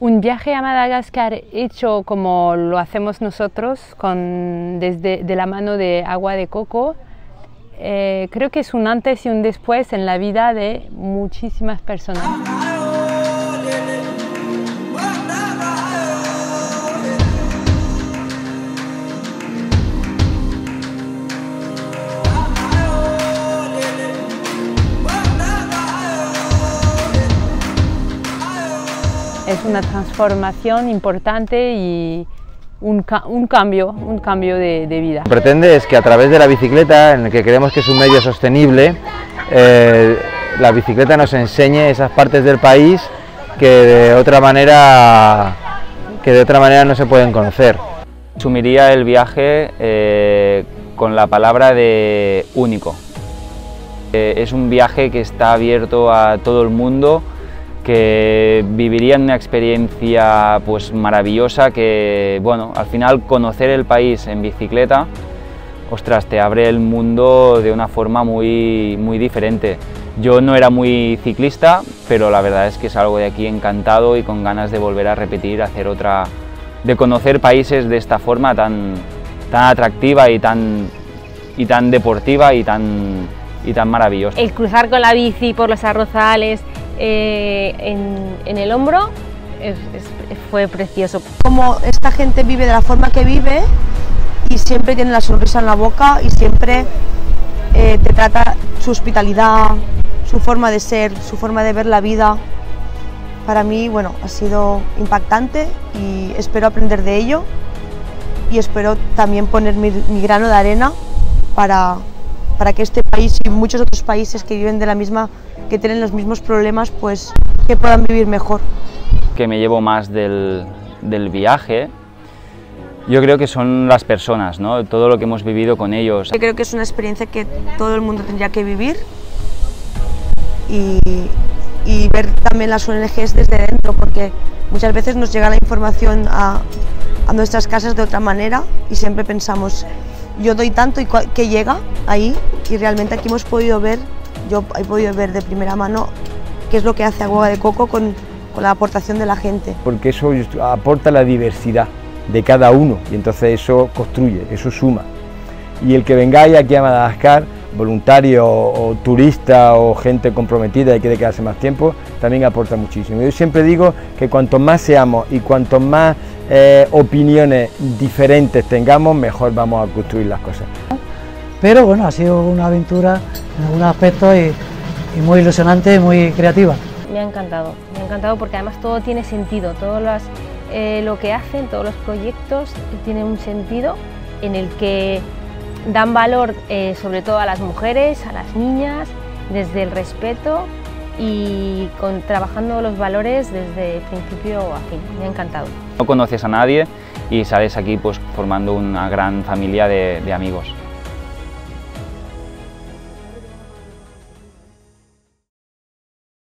Un viaje a Madagascar hecho como lo hacemos nosotros, desde la mano de Agua de Coco, creo que es un antes y un después en la vida de muchísimas personas. Es una transformación importante y un cambio de vida. Lo que pretende es que a través de la bicicleta, en el que creemos que es un medio sostenible, la bicicleta nos enseñe esas partes del país que de otra manera no se pueden conocer. Sumiría el viaje con la palabra de único. Es un viaje que está abierto a todo el mundo, que vivirían una experiencia pues maravillosa, que bueno, al final conocer el país en bicicleta, ostras, te abre el mundo de una forma muy diferente. Yo no era muy ciclista, pero la verdad es que salgo de aquí encantado y con ganas de volver a repetir, hacer otra, de conocer países de esta forma tan atractiva y tan deportiva y tan maravillosa. El cruzar con la bici por los arrozales, en el hombro, fue precioso. Como esta gente vive de la forma que vive y siempre tiene la sonrisa en la boca y siempre te trata su hospitalidad, su forma de ser, su forma de ver la vida. Para mí, bueno, ha sido impactante y espero aprender de ello y espero también poner mi grano de arena para que este país y muchos otros países que viven de la misma, que tienen los mismos problemas, pues que puedan vivir mejor. Que me llevo más del viaje, yo creo que son las personas, ¿no? Todo lo que hemos vivido con ellos. Yo creo que es una experiencia que todo el mundo tendría que vivir y ver también las ONGs desde dentro, porque muchas veces nos llega la información a nuestras casas de otra manera y siempre pensamos, yo doy tanto y que llega ahí, y realmente aquí hemos podido ver, yo he podido ver de primera mano qué es lo que hace Agua de Coco con la aportación de la gente. Porque eso aporta la diversidad de cada uno y entonces eso construye, eso suma. Y el que vengáis aquí a Madagascar, voluntario o turista o gente comprometida y quiere quedarse más tiempo, también aporta muchísimo. Yo siempre digo que cuanto más seamos y cuanto más opiniones diferentes tengamos, mejor vamos a construir las cosas. Pero bueno, ha sido una aventura en algunos aspectos y muy ilusionante y muy creativa. Me ha encantado porque además todo tiene sentido, todo lo que hacen, todos los proyectos tienen un sentido en el que dan valor sobre todo a las mujeres, a las niñas, desde el respeto y trabajando los valores desde principio a fin. Me ha encantado. No conoces a nadie y sales aquí pues formando una gran familia de amigos.